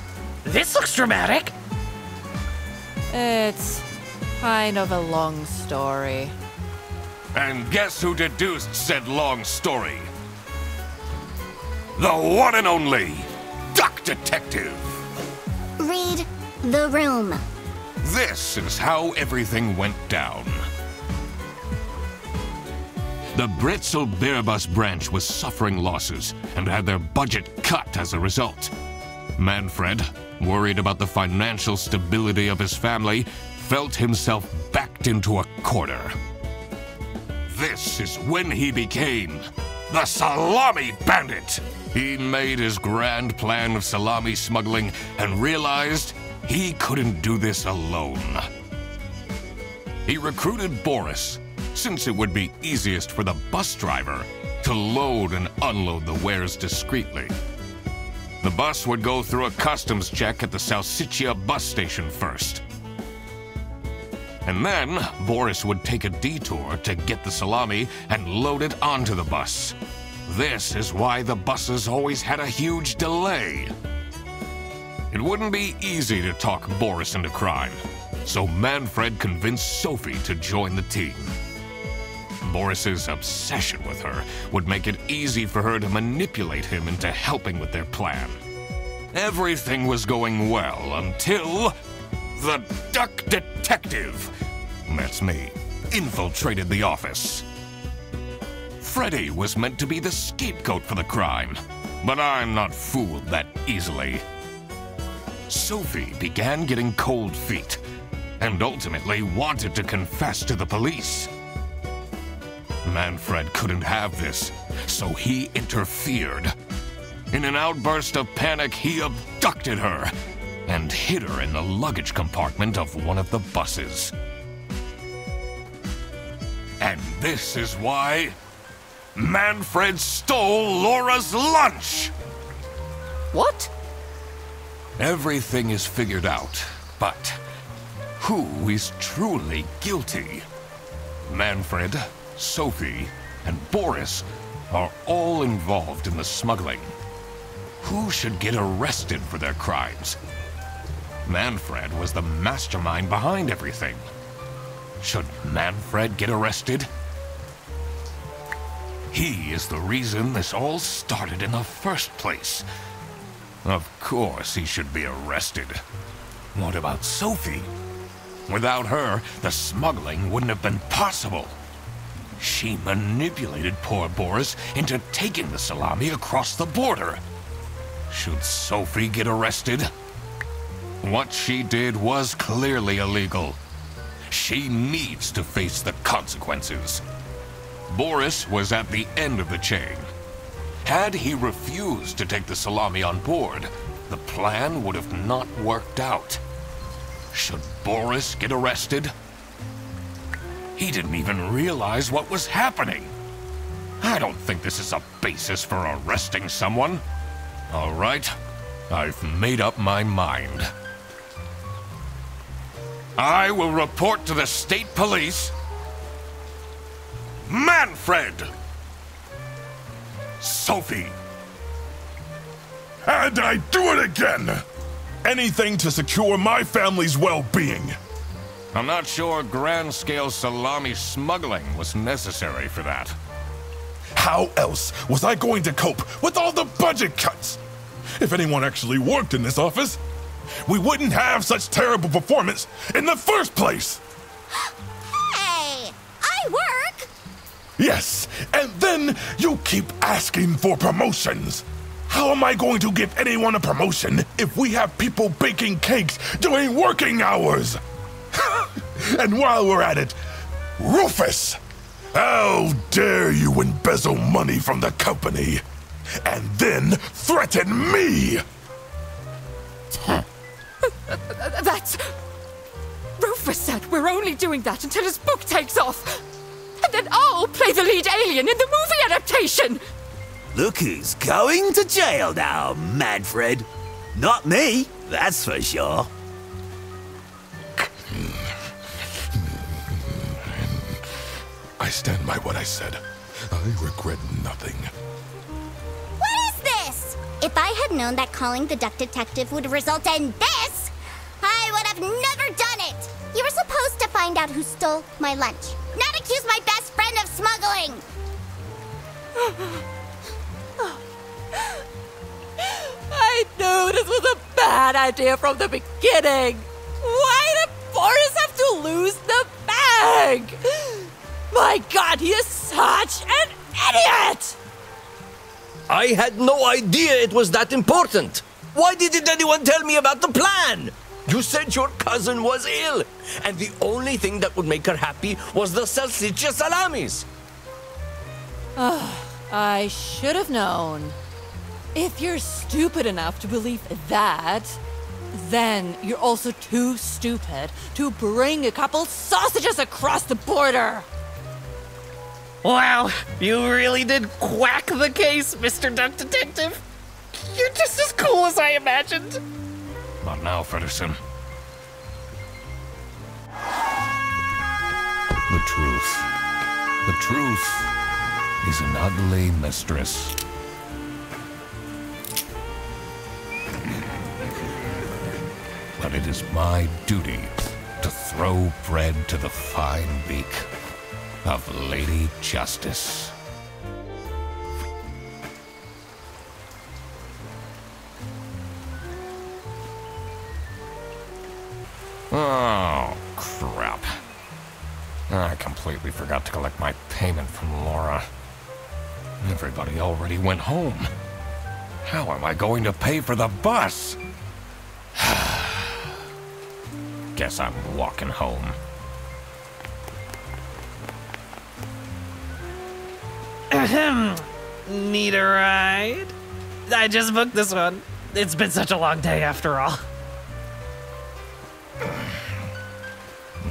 This looks dramatic. It's kind of a long story. And guess who deduced said long story? The one and only Duck Detective. Read the room. This is how everything went down. The Britzel Bear Bus branch was suffering losses and had their budget cut as a result. Manfred, worried about the financial stability of his family, felt himself backed into a corner. This is when he became the Salami Bandit. He made his grand plan of salami smuggling and realized he couldn't do this alone. He recruited Boris, since it would be easiest for the bus driver to load and unload the wares discreetly. The bus would go through a customs check at the Salsiccia bus station first. And then, Boris would take a detour to get the salami and load it onto the bus. This is why the buses always had a huge delay. It wouldn't be easy to talk Boris into crime, so Manfred convinced Sophie to join the team. Boris's obsession with her would make it easy for her to manipulate him into helping with their plan. Everything was going well until the Duck Detective, that's me, infiltrated the office. Freddy was meant to be the scapegoat for the crime, but I'm not fooled that easily. Sophie began getting cold feet and ultimately wanted to confess to the police. Manfred couldn't have this, so he interfered. In an outburst of panic, he abducted her and hid her in the luggage compartment of one of the buses. And this is why Manfred stole Laura's lunch! What? Everything is figured out, but who is truly guilty? Manfred, Sophie, and Boris are all involved in the smuggling. Who should get arrested for their crimes? Manfred was the mastermind behind everything. Should Manfred get arrested? He is the reason this all started in the first place. Of course he should be arrested. What about Sophie? Without her, the smuggling wouldn't have been possible. She manipulated poor Boris into taking the salami across the border. Should Sophie get arrested? What she did was clearly illegal. She needs to face the consequences. Boris was at the end of the chain. Had he refused to take the salami on board, the plan would have not worked out. Should Boris get arrested? He didn't even realize what was happening. I don't think this is a basis for arresting someone. All right, I've made up my mind. I will report to the state police Manfred, Sophie. And I do it again! Anything to secure my family's well-being. I'm not sure grand-scale salami smuggling was necessary for that. How else was I going to cope with all the budget cuts? If anyone actually worked in this office, we wouldn't have such terrible performance in the first place! Hey! I work! Yes, and then you keep asking for promotions! How am I going to give anyone a promotion if we have people baking cakes during working hours? And while we're at it, Rufus! How dare you embezzle money from the company, and then threaten me! That's... Rufus said we're only doing that until his book takes off! And then I'll play the lead alien in the movie adaptation! Look who's going to jail now, Manfred. Not me, that's for sure. I stand by what I said. I regret nothing. What is this? If I had known that calling the duck detective would result in this, I would have never done it. You were supposed to find out who stole my lunch, not accuse my best friend of smuggling. I knew this was a bad idea from the beginning. Why did Boris have to lose the bag? My God, he is such an idiot! I had no idea it was that important. Why didn't anyone tell me about the plan? You said your cousin was ill, and the only thing that would make her happy was the Salsiccia salamis. Oh, I should have known. If you're stupid enough to believe that, then you're also too stupid to bring a couple sausages across the border. Wow, you really did quack the case, Mister Duck Detective. You're just as cool as I imagined. Not now, Frederson. The truth. The truth is an ugly mistress. But it is my duty to throw bread to the fine beak of Lady Justice. Oh, crap. I completely forgot to collect my payment from Laura. Everybody already went home. How am I going to pay for the bus? Guess I'm walking home. Ahem. Need a ride? I just booked this one. It's been such a long day after all.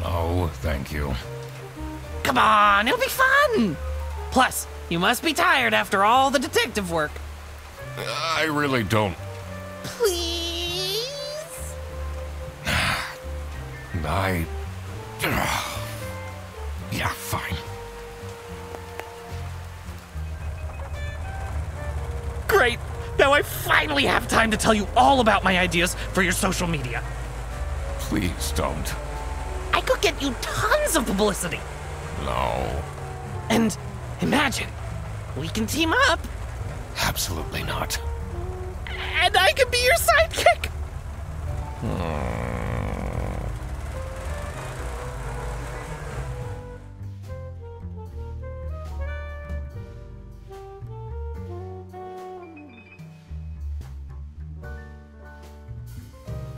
No, thank you. Come on, it'll be fun! Plus, you must be tired after all the detective work. I really don't. Please? I... Yeah, fine. Great! Now I finally have time to tell you all about my ideas for your social media. Please don't. I could get you tons of publicity. No. And imagine, we can team up. Absolutely not. And I could be your sidekick.